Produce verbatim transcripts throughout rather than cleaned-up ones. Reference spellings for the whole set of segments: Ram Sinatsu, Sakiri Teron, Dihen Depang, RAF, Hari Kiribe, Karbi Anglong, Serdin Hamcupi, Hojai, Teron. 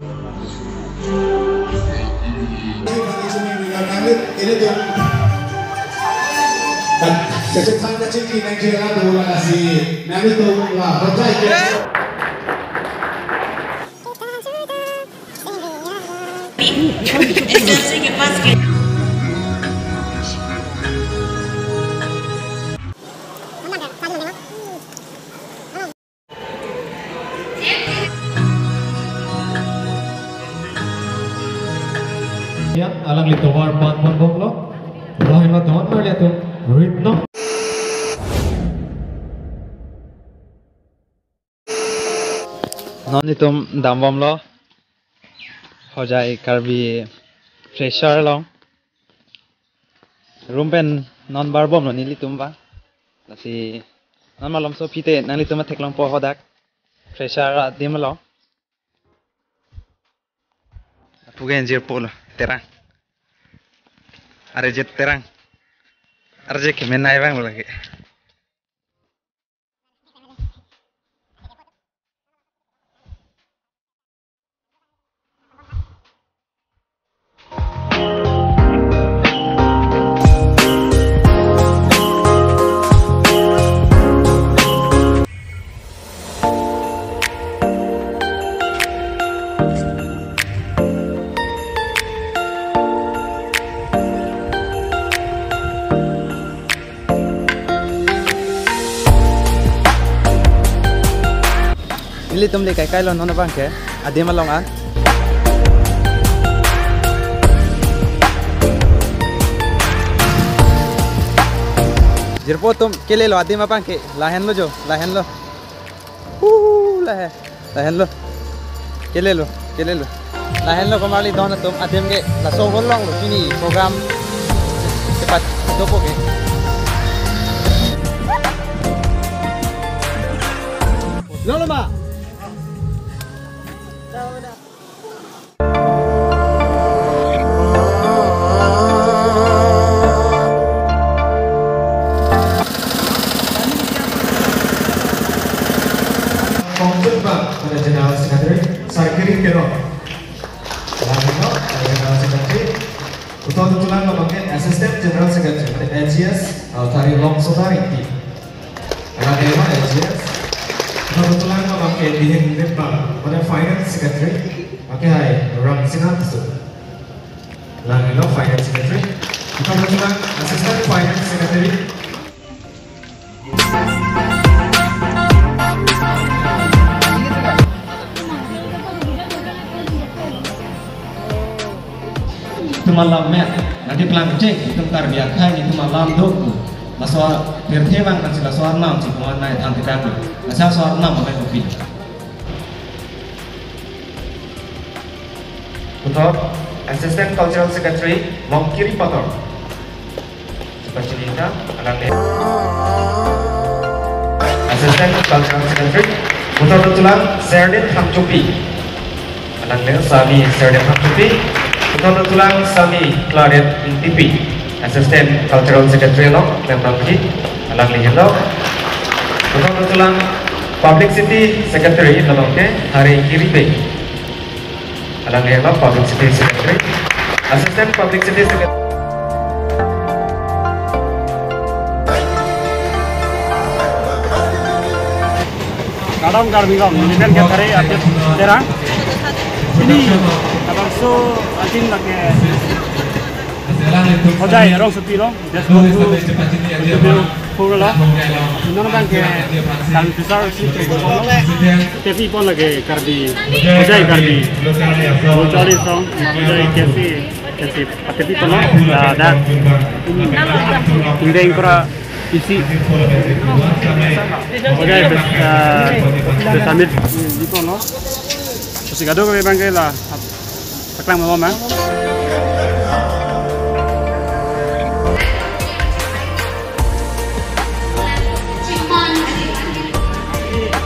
It's alang lito war pan pan bonglo rahin na tuan na lihat tu ritno non itum damwam lo hojai karbi fresher long rumpen non barbom lo nili tumba lasi non malom so pite nali tuma theklong po hodak fresher dim lo pugen jer polo terang are jet terang are je kemen nai bang lagi Ili tumli kai kai lon nonabang ke adema long an jirpo tum kele lo adema bang ke lahen lo jo lahen lo hu lahe lahen lo kele lo kele lo lahen lo kamali don tum adem ke la so hol long lo kini program cepat dopo ke lo ma General Secretary, Sakiri Teron. Lalu, General Secretary, utang tutulan memakai Assistant General Secretary, A G S, Altari Long Sotari. Ada lima A G S. Utang tutulan memakai Dihen Depang, pada Finance Secretary, pakai Ram Sinatsu. Lalu, Finance Secretary, utang tutulan Assistant Finance Secretary. Malam met nanti pelan cek itu karbiak hai itu malam doku maswa bertebang kan sila soal enam sih kawan naik anti karbi asal soal enam pakai kopi untuk Assistant Cultural Secretary Long Kiri Potor seperti kita alangnya Assistant Cultural Secretary untuk tulang Serdin Hamcupi alangnya Sami Serdin Hamcupi Utama tulang Sami Claret T P, Assistant Cultural Secretary Long, Member P, Alang Lihilok. Utama tulang Public City Secretary Long ke Hari Kiribe, Alang Lihilok Public City Secretary, Assistant Public City Secretary. Kadang kadang mungkin kita hari ada terang ini. So I think like Hojai Rong Suti Rong just go to interview for a lot. No no bank can deserve T V pon lage Karbi Hojai Karbi Hojai Rong Hojai T V T V T V pon lah dah tinggal pura isi Hojai the summit di pon lah. Terus kita dua bank lah. Taklang mama mang.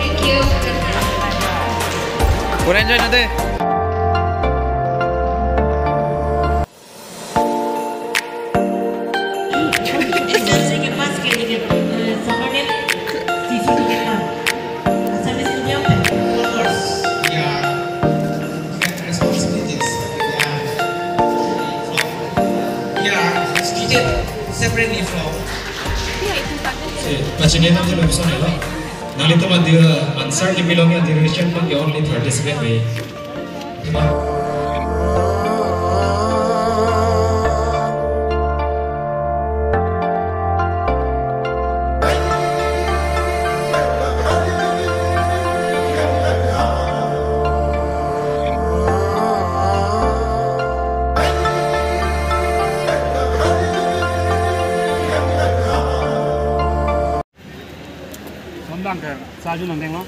Thank you. Boleh enjoy nanti. friendly flow. But you didn't have to look so long. Now, little on the uncertainty belong in the duration, but you only participate way. Sao chứ đừng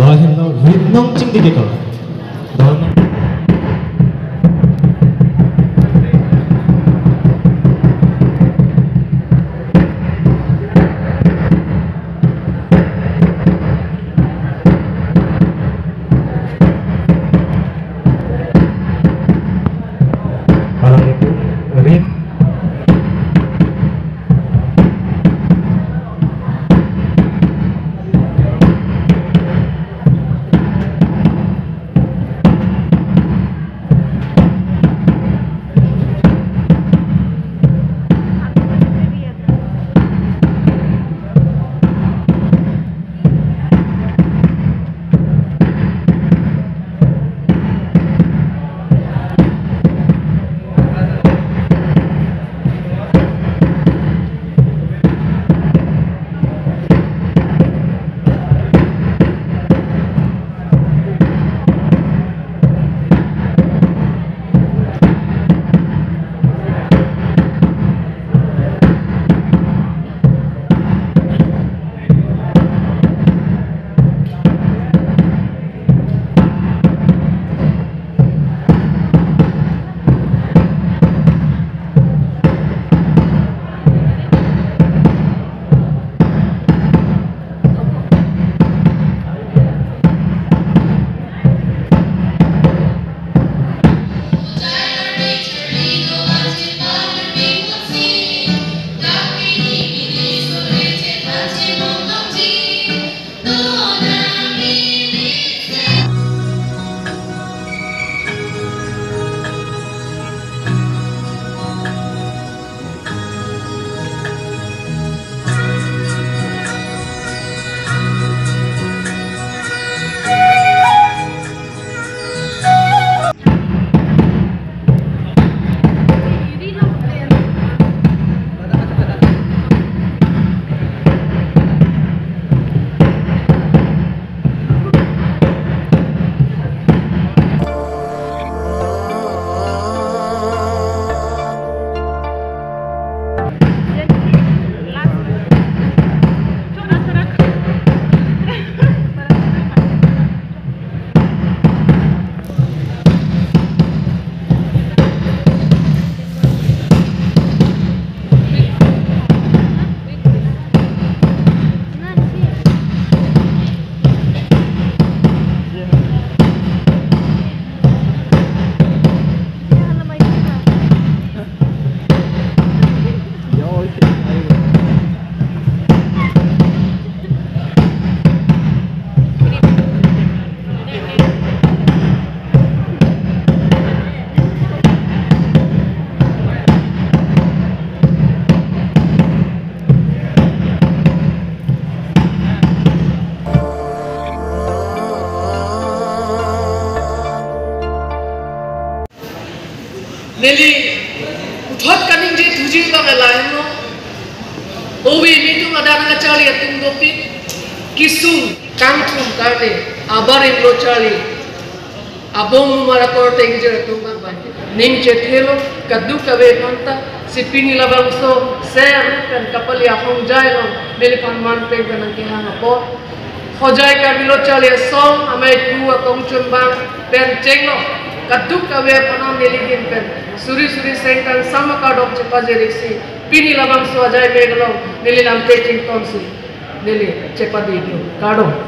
lo hiện đâu huyết nông chính đi cái Nelly, what can you do to Jesus of a lion? Oh, we need to Madame Charlie at Tungopi. Kisu, Kantum Karte, Abari Rochali, Abom Maracor Tanger Tunga Bank, Ninchetello, Kaduka Vevanta, Sipini Labaso, Sarah, and Kapalia Hojai, Melipan Mante, and Kihana Po, Hojai Kabilo Charlie, a song, I made two a Kongchun Bank, then Chengo. Kaduk away upon Nelly Suri Suri Sank and Samaka of Chepazerisi, Pini Labam Swajai Megalong, Nelly Lam Tating Tonsi, Nelly Chepadi, Kado.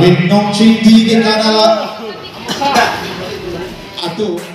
Mình nông chi đi cái ca đó. À tụ